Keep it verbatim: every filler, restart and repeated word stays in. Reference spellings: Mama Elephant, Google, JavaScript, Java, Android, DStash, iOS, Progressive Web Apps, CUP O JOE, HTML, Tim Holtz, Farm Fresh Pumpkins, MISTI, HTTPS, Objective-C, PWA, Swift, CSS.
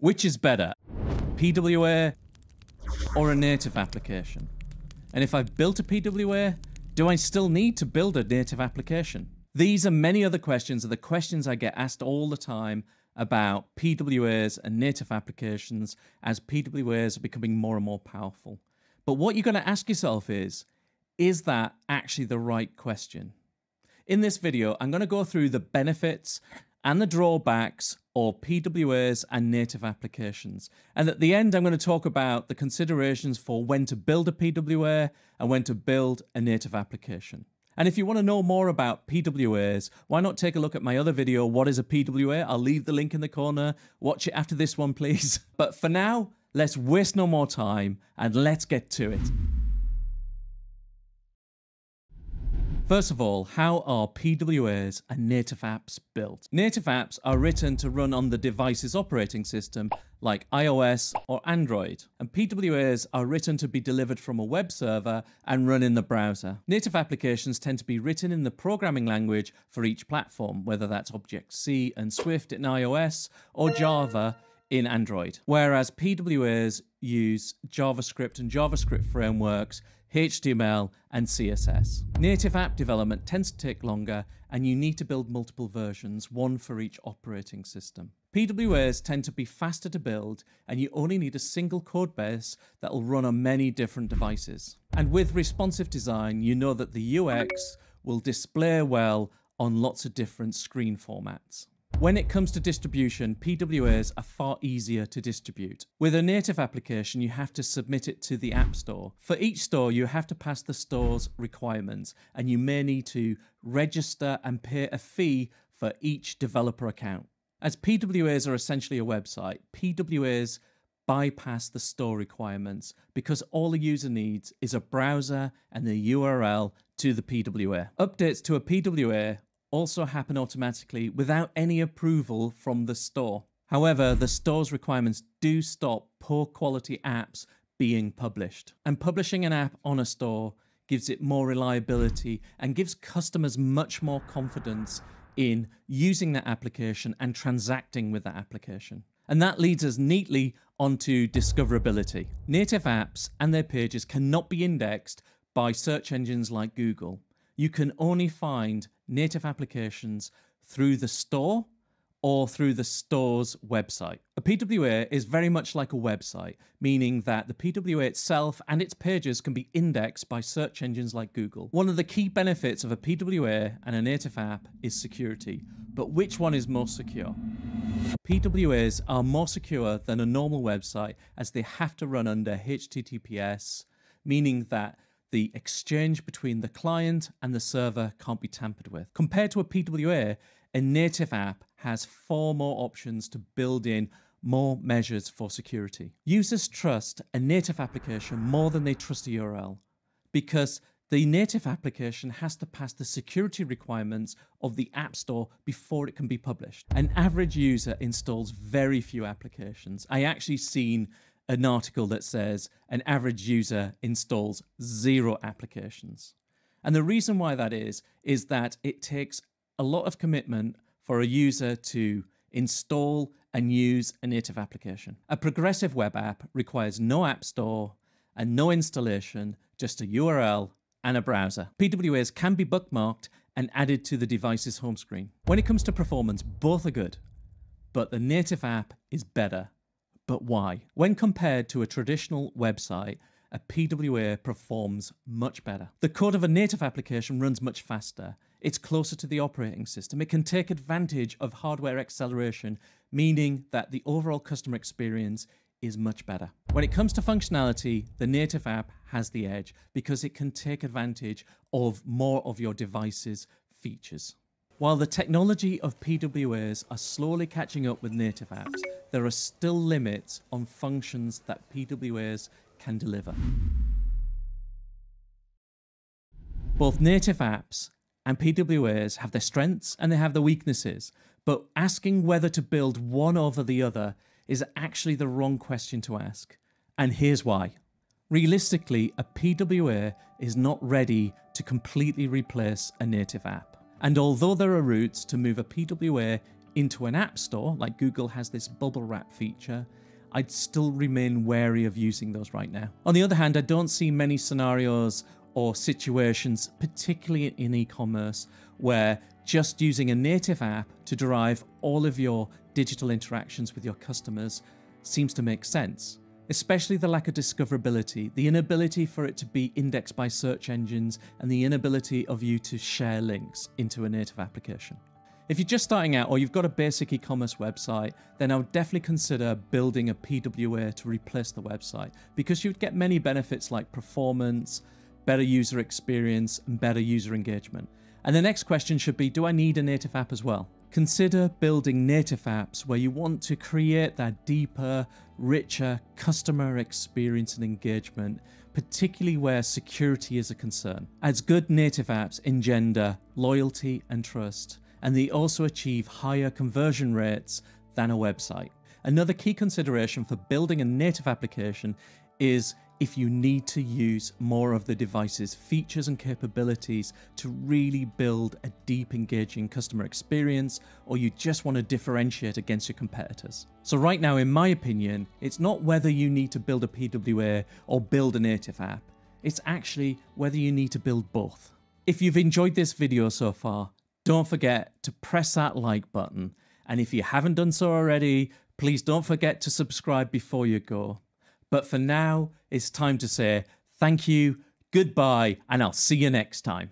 Which is better, P W A or a native application? And if I've built a P W A, do I still need to build a native application? These and many other questions are the questions I get asked all the time about P W As and native applications as P W As are becoming more and more powerful. But what you're going to ask yourself is, is that actually the right question? In this video, I'm going to go through the benefits and the drawbacks of P W As and native applications. And at the end, I'm going to talk about the considerations for when to build a P W A and when to build a native application. And if you want to know more about P W As, why not take a look at my other video, What is a P W A? I'll leave the link in the corner. Watch it after this one, please. But for now, let's waste no more time and let's get to it. First of all, how are P W As and native apps built? Native apps are written to run on the device's operating system like iOS or Android, and P W As are written to be delivered from a web server and run in the browser. Native applications tend to be written in the programming language for each platform, whether that's Objective-C and Swift in iOS or Java in Android, whereas P W As use JavaScript and JavaScript frameworks, H T M L and C S S. Native app development tends to take longer and you need to build multiple versions, one for each operating system. P W As tend to be faster to build and you only need a single codebase that will run on many different devices. And with responsive design, you know that the U X will display well on lots of different screen formats. When it comes to distribution, P W As are far easier to distribute. With a native application, you have to submit it to the App Store. For each store, you have to pass the store's requirements, and you may need to register and pay a fee for each developer account. As P W As are essentially a website, P W As bypass the store requirements because all a user needs is a browser and the U R L to the P W A. Updates to a P W A also happen automatically without any approval from the store. However, the store's requirements do stop poor quality apps being published. And publishing an app on a store gives it more reliability and gives customers much more confidence in using that application and transacting with that application. And that leads us neatly onto discoverability. Native apps and their pages cannot be indexed by search engines like Google. You can only find native applications through the store or through the store's website. A P W A is very much like a website, meaning that the P W A itself and its pages can be indexed by search engines like Google. One of the key benefits of a P W A and a native app is security, but which one is more secure? P W As are more secure than a normal website as they have to run under H T T P S, meaning that the exchange between the client and the server can't be tampered with. Compared to a P W A, a native app has far more options to build in more measures for security. Users trust a native application more than they trust a U R L because the native application has to pass the security requirements of the App Store before it can be published. An average user installs very few applications. I actually seen an article that says an average user installs zero applications. And the reason why that is, is that it takes a lot of commitment for a user to install and use a native application. A progressive web app requires no app store and no installation, just a U R L and a browser. P W As can be bookmarked and added to the device's home screen. When it comes to performance, both are good, but the native app is better. But why? When compared to a traditional website, a P W A performs much better. The code of a native application runs much faster. It's closer to the operating system. It can take advantage of hardware acceleration, meaning that the overall customer experience is much better. When it comes to functionality, the native app has the edge because it can take advantage of more of your device's features. While the technology of P W As are slowly catching up with native apps, there are still limits on functions that P W As can deliver. Both native apps and P W As have their strengths and they have their weaknesses, but asking whether to build one over the other is actually the wrong question to ask. And here's why. Realistically, a P W A is not ready to completely replace a native app. And although there are routes to move a P W A into an app store, like Google has this bubble wrap feature, I'd still remain wary of using those right now. On the other hand, I don't see many scenarios or situations, particularly in e-commerce, where just using a native app to derive all of your digital interactions with your customers seems to make sense. Especially the lack of discoverability, the inability for it to be indexed by search engines, and the inability of you to share links into a native application. If you're just starting out or you've got a basic e-commerce website, then I would definitely consider building a P W A to replace the website, because you'd get many benefits like performance, better user experience, and better user engagement. And the next question should be, do I need a native app as well? Consider building native apps where you want to create that deeper, richer customer experience and engagement, particularly where security is a concern, as good native apps engender loyalty and trust, and they also achieve higher conversion rates than a website. Another key consideration for building a native application is if you need to use more of the device's features and capabilities to really build a deep, engaging customer experience, or you just want to differentiate against your competitors. So right now, in my opinion, it's not whether you need to build a P W A or build a native app. It's actually whether you need to build both. If you've enjoyed this video so far, don't forget to press that like button. And if you haven't done so already, please don't forget to subscribe before you go. But for now, it's time to say thank you, goodbye, and I'll see you next time.